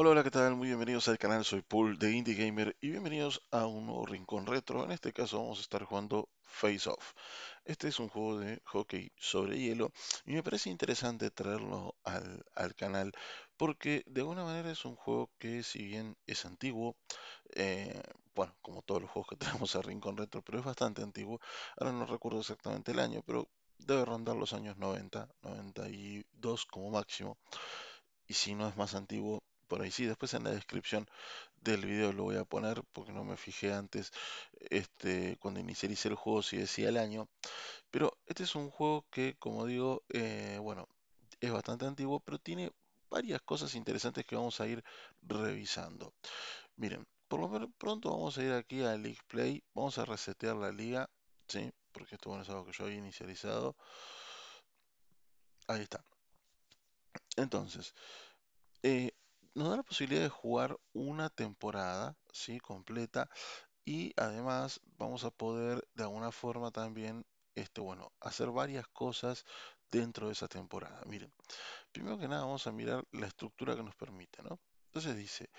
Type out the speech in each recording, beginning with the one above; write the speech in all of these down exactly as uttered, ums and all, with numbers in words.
Hola, hola, ¿qué tal? Muy bienvenidos al canal, soy Pol The Indie Gamer y bienvenidos a un nuevo Rincón Retro. En este caso vamos a estar jugando Face Off. Este es un juego de hockey sobre hielo y me parece interesante traerlo al, al canal porque de alguna manera es un juego que, si bien es antiguo, eh, bueno, como todos los juegos que tenemos a Rincón Retro, pero es bastante antiguo. Ahora no recuerdo exactamente el año, pero debe rondar los años noventa, noventa y dos como máximo. Y si no es más antiguo, por ahí sí. Después en la descripción del video lo voy a poner, porque no me fijé antes, este, cuando inicialicé el juego, si decía el año. Pero este es un juego que, como digo, eh, bueno, es bastante antiguo, pero tiene varias cosas interesantes que vamos a ir revisando. Miren, por lo menos pronto vamos a ir aquí a League Play, vamos a resetear la liga, ¿sí? Porque esto, bueno, es algo que yo había inicializado. Ahí está. Entonces, eh, nos da la posibilidad de jugar una temporada, ¿sí?, completa, y además vamos a poder de alguna forma también este, bueno, hacer varias cosas dentro de esa temporada. Miren, primero que nada vamos a mirar la estructura que nos permite, ¿no? Entonces dice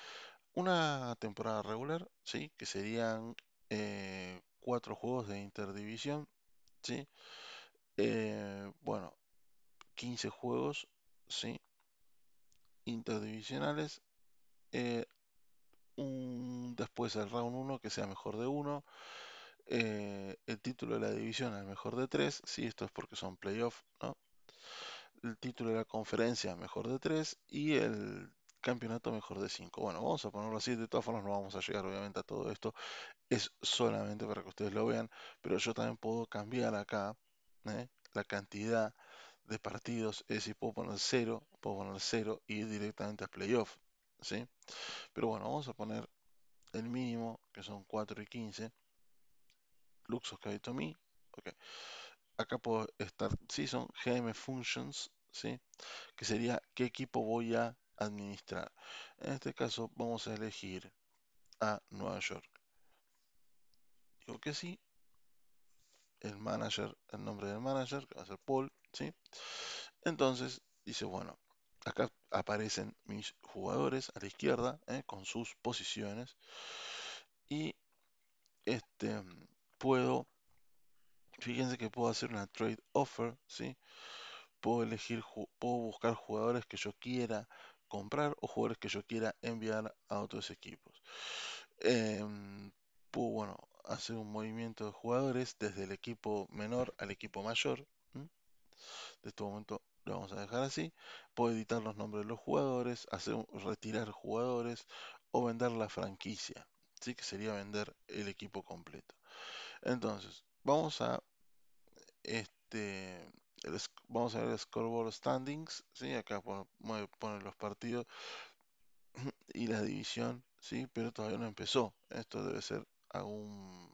una temporada regular, ¿sí?, que serían eh, cuatro juegos de interdivisión, ¿sí? Eh, bueno, quince juegos, ¿sí?, interdivisionales, eh, un, después el round uno, que sea mejor de uno, eh, el título de la división al mejor de tres, si sí, esto es porque son playoffs, ¿no?, el título de la conferencia mejor de tres y el campeonato mejor de cinco. Bueno, vamos a ponerlo así. De todas formas no vamos a llegar obviamente a todo esto, es solamente para que ustedes lo vean, pero yo también puedo cambiar acá, ¿eh?, la cantidad de partidos, es decir, puedo poner cero, puedo poner cero y ir directamente a playoff, ¿sí? Pero bueno, vamos a poner el mínimo, que son cuatro y quince. Luxos Kaitomi, ok. Acá puedo estar, sí, son G M Functions, ¿sí?, que sería qué equipo voy a administrar. En este caso vamos a elegir a Nueva York. Digo que sí. El manager, el nombre del manager, que va a ser Pol, ¿sí? Entonces dice, bueno, acá aparecen mis jugadores a la izquierda, ¿eh?, con sus posiciones, y este puedo, fíjense que puedo hacer una trade offer, ¿sí? Puedo elegir, puedo buscar jugadores que yo quiera comprar o jugadores que yo quiera enviar a otros equipos. Eh, puedo, bueno, hacer un movimiento de jugadores desde el equipo menor al equipo mayor. De este momento lo vamos a dejar así. Puedo editar los nombres de los jugadores, hacer un, retirar jugadores o vender la franquicia, ¿sí?, que sería vender el equipo completo. Entonces vamos a este el, vamos a ver el scoreboard standings, ¿sí? Acá pone, pone los partidos y la división, ¿sí?, pero todavía no empezó. Esto debe ser algún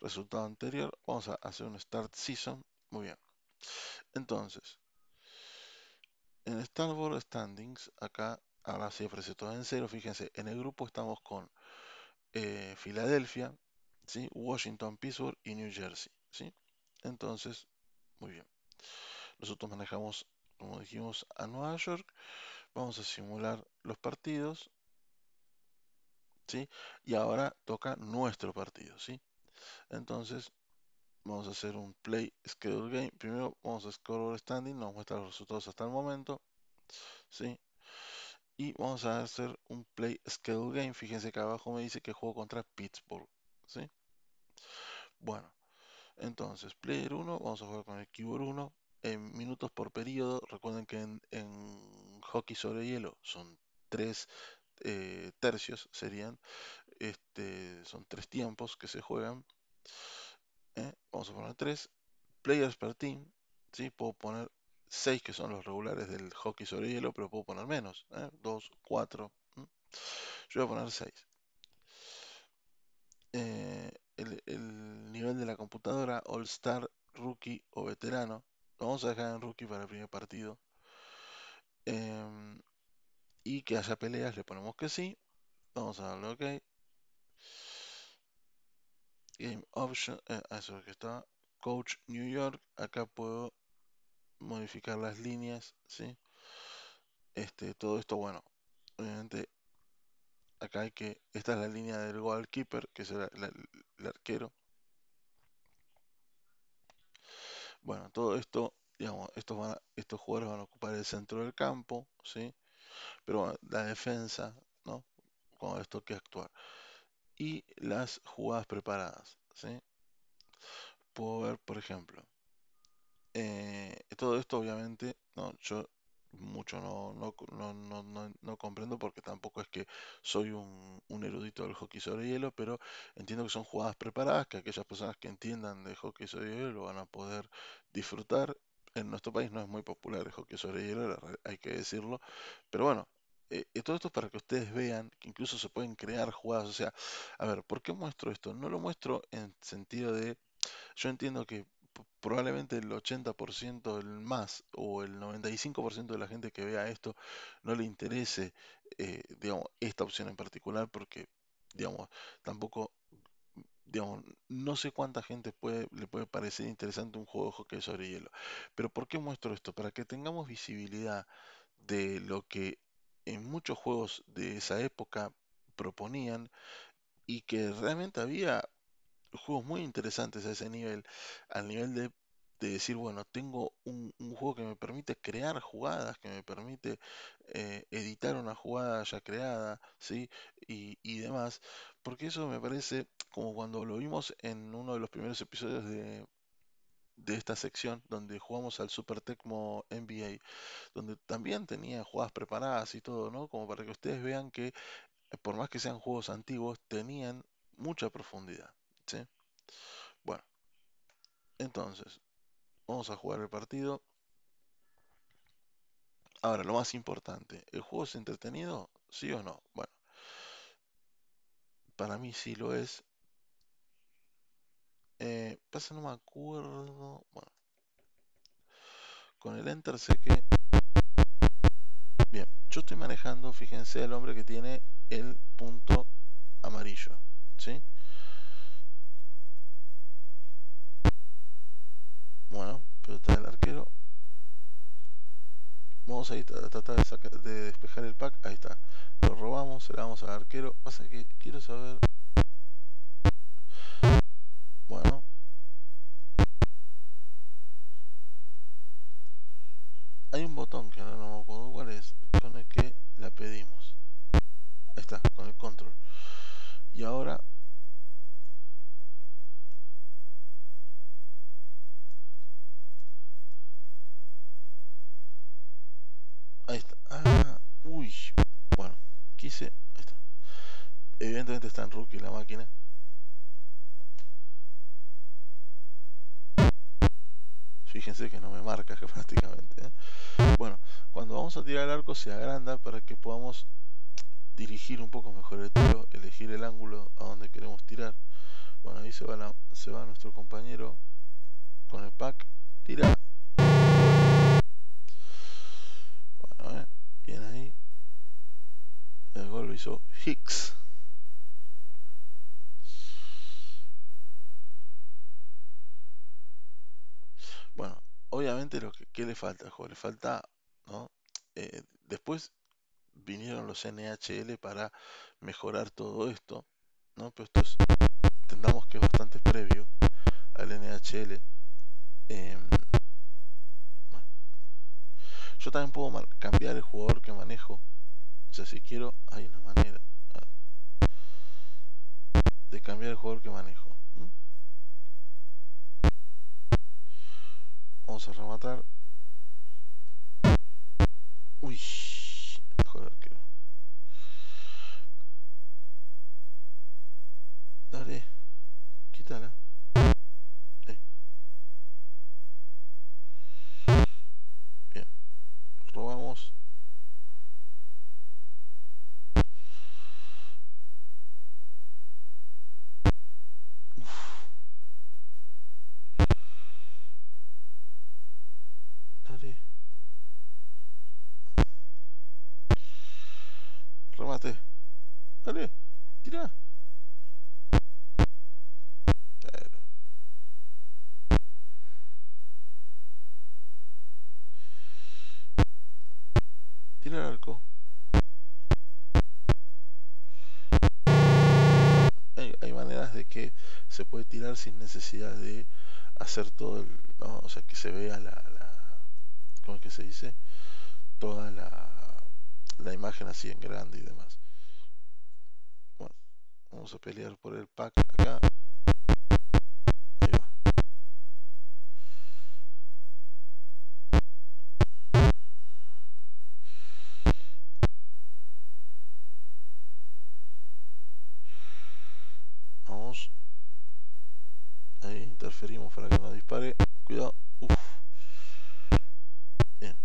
resultado anterior. Vamos a hacer un start season. Muy bien. Entonces, en Starboard Standings, acá ahora sí aparece todo en cero. Fíjense, en el grupo estamos con eh, Filadelfia, ¿sí?, Washington, Pittsburgh y New Jersey, ¿sí? Entonces, muy bien. Nosotros manejamos, como dijimos, a Nueva York. Vamos a simular los partidos, ¿sí? Y ahora toca nuestro partido, ¿sí? Entonces vamos a hacer un play schedule game. Primero vamos a scoreboard standing, nos muestra los resultados hasta el momento, ¿sí? Y vamos a hacer un play schedule game. Fíjense que abajo me dice que juego contra Pittsburgh, ¿sí? Bueno, entonces player uno, vamos a jugar con el keyboard uno en minutos por periodo. Recuerden que en, en hockey sobre hielo son tres eh, tercios, serían este, son tres tiempos que se juegan. ¿Eh? Vamos a poner tres players per team, ¿sí? Puedo poner seis, que son los regulares del hockey sobre hielo, pero puedo poner menos, ¿eh?, dos, cuatro, ¿eh? Yo voy a poner seis. eh, el, el nivel de la computadora, All Star, Rookie o Veterano. Lo vamos a dejar en Rookie para el primer partido. eh, y que haya peleas, le ponemos que sí. Vamos a darle ok. Game Option, eh, eso que está, Coach New York. Acá puedo modificar las líneas, ¿sí? Este, todo esto, bueno, Obviamente, acá hay que... Esta es la línea del goalkeeper, que es el, el, el arquero. Bueno, todo esto, digamos, estos, van a, estos jugadores van a ocupar el centro del campo, ¿sí? Pero bueno, la defensa, ¿no? Con esto hay que actuar. Y las jugadas preparadas, ¿sí? Puedo ver, por ejemplo, eh, todo esto obviamente, ¿no? Yo mucho no, no, no, no, no, no comprendo porque tampoco es que soy un, un erudito del hockey sobre hielo, pero entiendo que son jugadas preparadas, que aquellas personas que entiendan de hockey sobre hielo lo van a poder disfrutar. En nuestro país no es muy popular el hockey sobre hielo, hay que decirlo, pero bueno, eh, todo esto es para que ustedes vean que incluso se pueden crear jugadas. O sea, a ver, ¿por qué muestro esto? No lo muestro en sentido de, yo entiendo que probablemente el ochenta por ciento, el más, o el noventa y cinco por ciento de la gente que vea esto no le interese, eh, digamos, esta opción en particular, porque, digamos, tampoco, digamos, no sé cuánta gente puede, le puede parecer interesante un juego de hockey sobre hielo. Pero ¿por qué muestro esto? Para que tengamos visibilidad de lo que en muchos juegos de esa época proponían y que realmente había... juegos muy interesantes a ese nivel, al nivel de, de decir, bueno, tengo un, un juego que me permite crear jugadas, que me permite eh, editar una jugada ya creada, ¿sí? Y, y demás, porque eso me parece, como cuando lo vimos en uno de los primeros episodios de, de esta sección, donde jugamos al Super Tecmo N B A, donde también tenía jugadas preparadas y todo, ¿no? Como para que ustedes vean que, por más que sean juegos antiguos, tenían mucha profundidad. ¿Sí? Bueno, entonces vamos a jugar el partido. Ahora, lo más importante, ¿el juego es entretenido? ¿Sí o no? Bueno, para mí sí lo es. eh, Pasa, no me acuerdo. Bueno, con el enter sé que... Bien, yo estoy manejando, fíjense, el hombre que tiene el punto amarillo, ¿sí? Bueno, pelota del arquero. Vamos a ir a tratar de, sacar, de despejar el pack. Ahí está. Lo robamos, se la damos al arquero. Pasa que quiero saber... Bueno. Hay un botón que no me acuerdo cuál es, con el que la pedimos. Ahí está, con el control. Y ahora... Ahí está. Ah, uy. Bueno, quise... Ahí está. Evidentemente está en rookie la máquina. Fíjense que no me marca prácticamente, ¿eh? Bueno, cuando vamos a tirar el arco se agranda para que podamos dirigir un poco mejor el tiro, elegir el ángulo a donde queremos tirar. Bueno, ahí se va, la, se va nuestro compañero con el pack. Tira. Bueno, ¿eh? Bien ahí. El gol lo hizo Hicks. Bueno, obviamente lo que, ¿qué le falta, jo? Le falta, ¿no? Eh, después vinieron los N H L para mejorar todo esto, ¿no? Pero esto es, entendamos que es bastante previo al N H L. Eh, Yo también puedo cambiar el jugador que manejo. O sea, si quiero, hay una manera de cambiar el jugador que manejo. Vamos a rematar. Uy, joder, qué... Dale, quítala. Robamos. Dale. Remate. Dale. Tira. Tira el arco. se puede tirar sin necesidad de hacer todo el, ¿no? O sea, que se vea la, la ¿cómo es que se dice? Toda la, la imagen así en grande y demás. Bueno, vamos a pelear por el pack acá. Ahí va. Vamos. Ahí interferimos para que no dispare. Cuidado. Uf. Bien.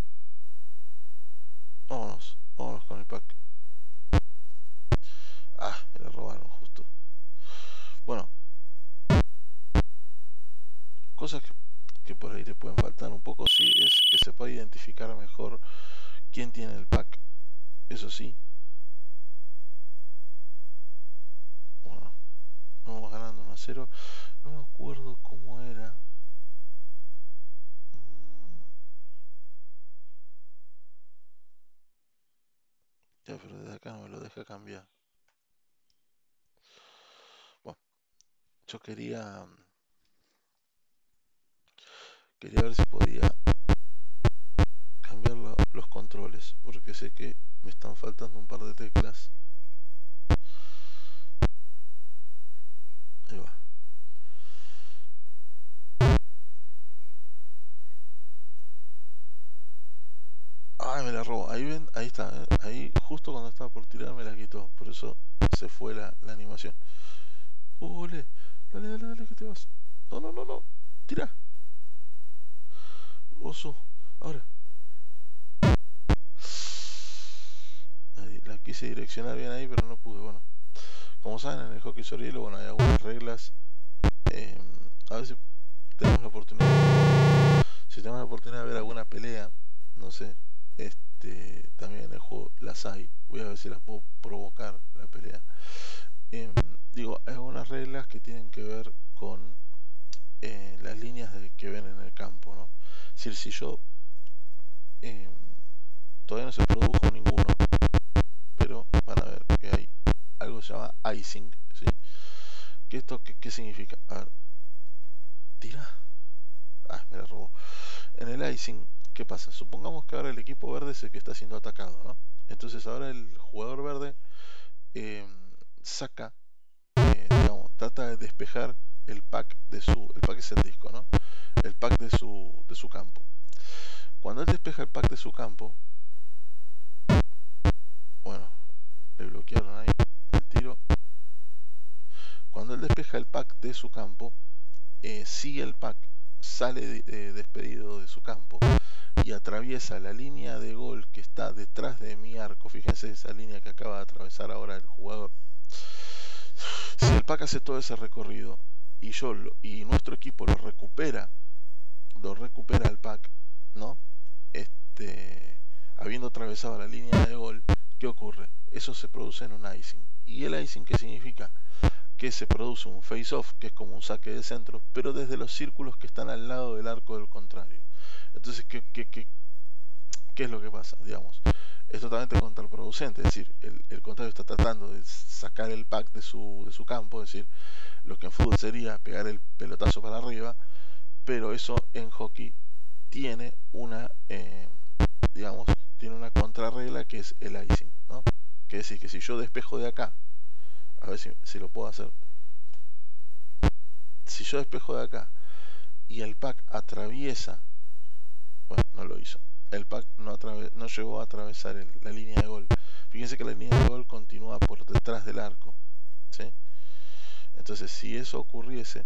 Vámonos. Vámonos con el pack. Ah, me la robaron justo. Bueno. Cosas que, que por ahí te pueden faltar un poco, sí, es que se pueda identificar mejor quién tiene el pack. Eso sí. Bueno. Vamos ganando uno a cero. No me acuerdo cómo era. Ya, pero desde acá no me lo deja cambiar. Bueno, yo quería Quería ver si podía cambiar lo, los controles, porque sé que me están faltando un par de teclas. Ahí va. Ay, me la robó. Ahí ven, ahí está. Ahí justo cuando estaba por tirar me la quitó. Por eso se fue la, la animación. Ole, dale, dale, dale que te vas. No, no, no, no. Tira. Oso. Ahora. Ahí, la quise direccionar bien ahí, pero no pude. Bueno. Como saben, en el hockey sobre hielo, bueno, hay algunas reglas. Eh, a veces tenemos la oportunidad. Si tenemos la oportunidad de ver alguna pelea, no sé, este, también en el juego las hay. Voy a ver si las puedo provocar la pelea. Eh, digo, hay algunas reglas que tienen que ver con eh, las líneas de, que ven en el campo, ¿no? Es decir, si yo eh, todavía no se produjo ninguno, pero van a ver que hay algo que se llama icing, ¿sí? ¿Qué esto qué, qué significa? A ver, tira. Ah, me la robó. En el icing, ¿qué pasa? Supongamos que ahora el equipo verde es el que está siendo atacado, ¿no? Entonces ahora el jugador verde eh, saca, eh, digamos, trata de despejar el pack de su, el pack es el disco, ¿no? El pack de su, de su campo. Cuando él despeja el pack de su campo, bueno, le bloquearon ahí el tiro. Cuando él despeja el pack de su campo, eh, sigue el pack, sale eh, despedido de su campo y atraviesa la línea de gol que está detrás de mi arco. Fíjense esa línea que acaba de atravesar ahora el jugador. Si el pack hace todo ese recorrido y yo lo, y nuestro equipo lo recupera, lo recupera el pack, ¿no? Este, habiendo atravesado la línea de gol, ¿qué ocurre? Eso se produce en un icing. ¿Y el icing qué significa? Que se produce un face off, que es como un saque de centro, pero desde los círculos que están al lado del arco del contrario. Entonces, ¿qué, qué, qué, qué es lo que pasa? Digamos, es totalmente contraproducente. Es decir, el, el contrario está tratando de sacar el pack de su, de su campo. Es decir, lo que en fútbol sería pegar el pelotazo para arriba, pero eso en hockey tiene una eh, digamos, tiene una contrarregla, que es el icing, ¿no? Que es decir, que si yo despejo de acá, a ver si, si lo puedo hacer, si yo despejo de acá y el pack atraviesa, bueno, no lo hizo. El pack no, no llegó a atravesar el, la línea de gol. Fíjense que la línea de gol continúa por detrás del arco, ¿sí? Entonces, si eso ocurriese,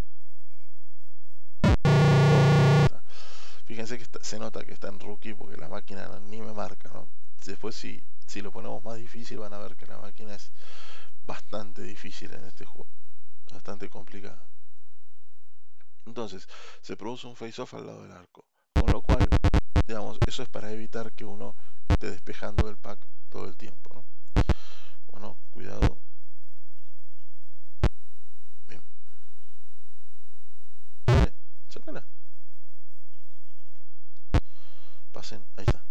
fíjense que está, se nota que está en rookie porque la máquina no, ni me marca, ¿no? Después, si, si lo ponemos más difícil, van a ver que la máquina es bastante difícil en este juego, bastante complicada. Entonces, se produce un face-off al lado del arco, con lo cual, digamos, eso es para evitar que uno esté despejando el pack todo el tiempo, ¿no? Bueno, cuidado. Bien. Vale, sácala. Pasen, ahí está.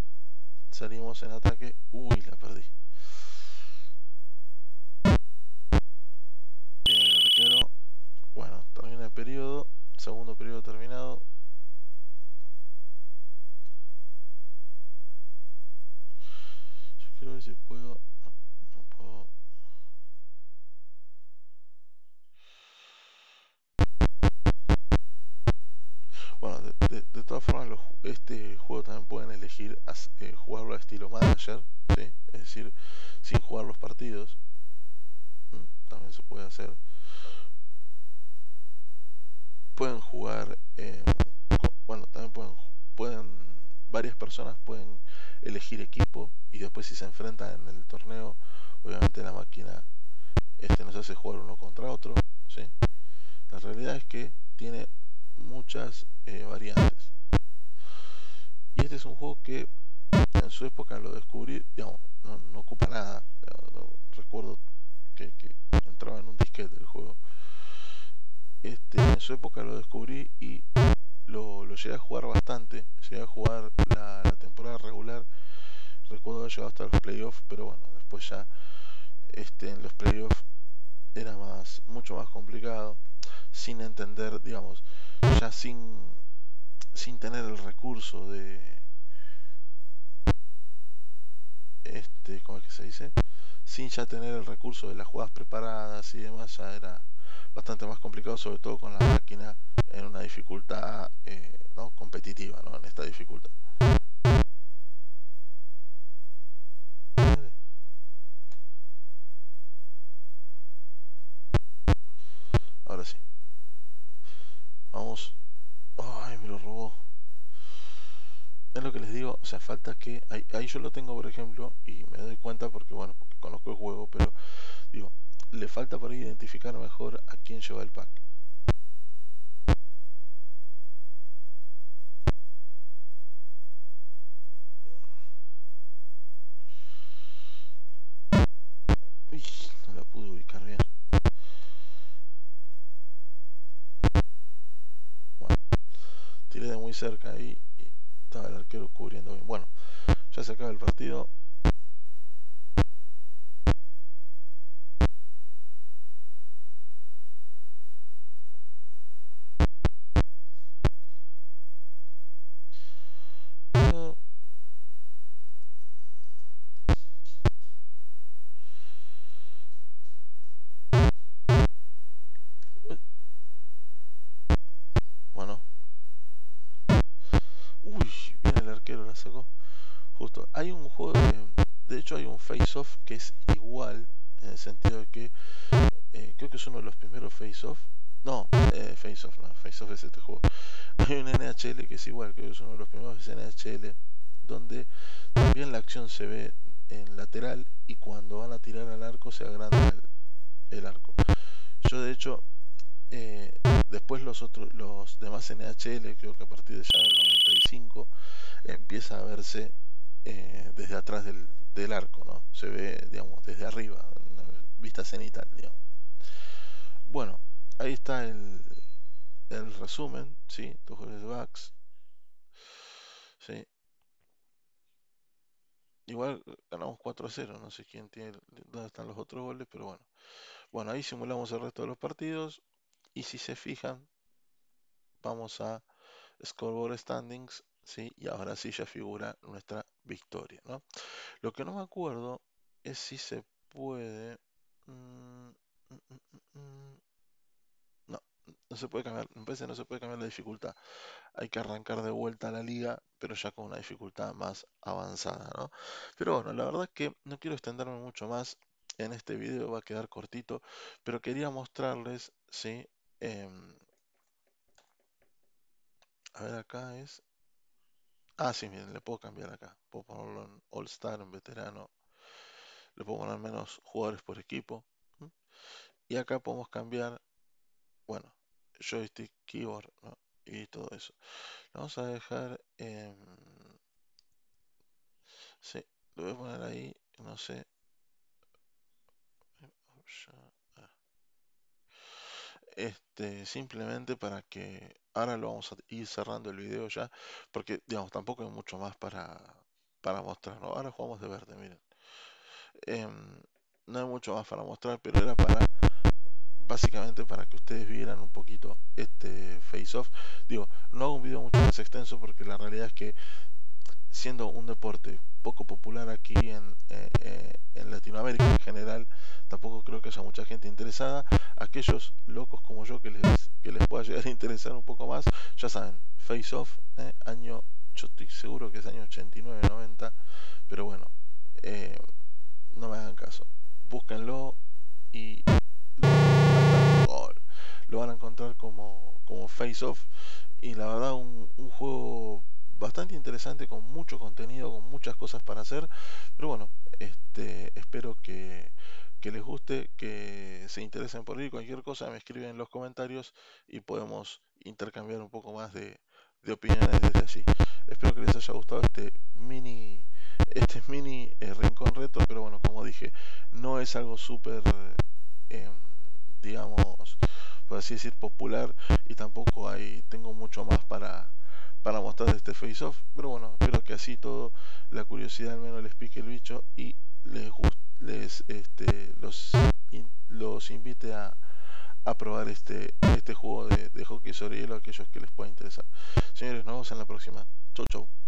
Salimos en ataque. Uy, la perdí. Bien, el arquero. Bueno, también periodo, segundo periodo terminado. Yo quiero ver si puedo, no puedo. Bueno, de, de, de todas formas, los, este juego también pueden elegir as, eh, jugarlo a estilo manager, ¿sí? Es decir, sin jugar los partidos. También se puede hacer. Pueden jugar, eh, con, bueno, también pueden, pueden, varias personas pueden elegir equipo y después, si se enfrentan en el torneo, obviamente la máquina este, nos hace jugar uno contra otro, ¿sí? La realidad es que tiene muchas eh, variantes. Y este es un juego que en su época lo descubrí, digamos, no, no ocupa nada. Recuerdo que, que entraba en un disquete del juego. Este, en su época lo descubrí y lo, lo llegué a jugar bastante. Llegué a jugar la, la temporada regular. Recuerdo haber llegado hasta los playoffs, pero bueno, después ya este, en los playoffs era más, mucho más complicado. Sin entender, digamos, ya sin, sin tener el recurso de este, ¿cómo es que se dice? Sin ya tener el recurso de las jugadas preparadas y demás, ya era bastante más complicado, sobre todo con la máquina en una dificultad eh, ¿no? competitiva, ¿no? En esta dificultad. Ahora sí. Vamos. Ay, me lo robó. Es lo que les digo, o sea, falta que... Ahí, ahí yo lo tengo, por ejemplo, y me doy cuenta porque, bueno, porque conozco el juego, pero, digo, le falta para identificar mejor a quién lleva el pack. Uy, no la pude ubicar bien. Tiré de muy cerca ahí y estaba el arquero cubriendo bien. Bueno, ya se acaba el partido. Justo, hay un juego, de, de hecho hay un Face Off que es igual, en el sentido de que eh, creo que es uno de los primeros Face Off, no, eh, Face Off no, Face Off es este juego. Hay un N H L que es igual, creo que es uno de los primeros N H L, donde también la acción se ve en lateral y cuando van a tirar al arco se agranda el, el arco. Yo de hecho, eh, después los otros, los demás N H L, creo que a partir de ya del noventa y cinco, empieza a verse eh, desde atrás del, del arco, ¿no? Se ve, digamos, desde arriba, una vista cenital, digamos. Bueno, ahí está el, el resumen, ¿sí? Dos goles de Bucks, ¿sí? Igual ganamos cuatro a cero, no sé quién tiene, dónde están los otros goles, pero bueno. Bueno, ahí simulamos el resto de los partidos y si se fijan, vamos a Scoreboard Standings. ¿Sí? Y ahora sí ya figura nuestra victoria, ¿no? Lo que no me acuerdo es si se puede... Mm, mm, mm, mm. No, no se puede cambiar. Me parece que no se puede cambiar la dificultad. Hay que arrancar de vuelta a la liga, pero ya con una dificultad más avanzada, ¿no? Pero bueno, la verdad es que no quiero extenderme mucho más en este video. Va a quedar cortito, pero quería mostrarles, ¿sí? Eh, a ver, acá es... Ah, sí, miren, le puedo cambiar acá. Puedo ponerlo en All Star, en Veterano. Le puedo poner menos jugadores por equipo. ¿Mm? Y acá podemos cambiar, bueno, joystick, keyboard, ¿no? Y todo eso. Lo vamos a dejar en... Sí, lo voy a poner ahí, no sé. Este, simplemente para que... Ahora lo vamos a ir cerrando el video ya, porque, digamos, tampoco hay mucho más para, para mostrar, ¿no? Ahora jugamos de verde, miren. Eh, no hay mucho más para mostrar, pero era para básicamente para que ustedes vieran un poquito este Face Off. Digo, no hago un video mucho más extenso porque la realidad es que siendo un deporte poco popular aquí en, eh, eh, en Latinoamérica en general, tampoco creo que haya mucha gente interesada. Aquellos locos como yo que les, que les pueda llegar a interesar un poco más, ya saben, Face Off, eh, año, yo estoy seguro que es año ochenta y nueve, noventa, pero bueno, eh, no me hagan caso, búsquenlo y lo, lo van a encontrar como, como Face Off, y la verdad un, un juego bastante interesante, con mucho contenido, con muchas cosas para hacer. Pero bueno, este, espero que, que les guste, que se interesen por ahí. Cualquier cosa me escriben en los comentarios y podemos intercambiar un poco más de, de opiniones desde allí. Espero que les haya gustado este mini este mini eh, Rincón Retro, pero bueno, como dije, no es algo súper eh, digamos, por así decir, popular, y tampoco hay tengo mucho más para para mostrar este Face Off, pero bueno, espero que así todo la curiosidad al menos les pique el bicho y les, les este, los, in, los invite a, a probar este, este juego de, de hockey sobre hielo a aquellos que les pueda interesar. Señores, nos vemos en la próxima. Chau, chau.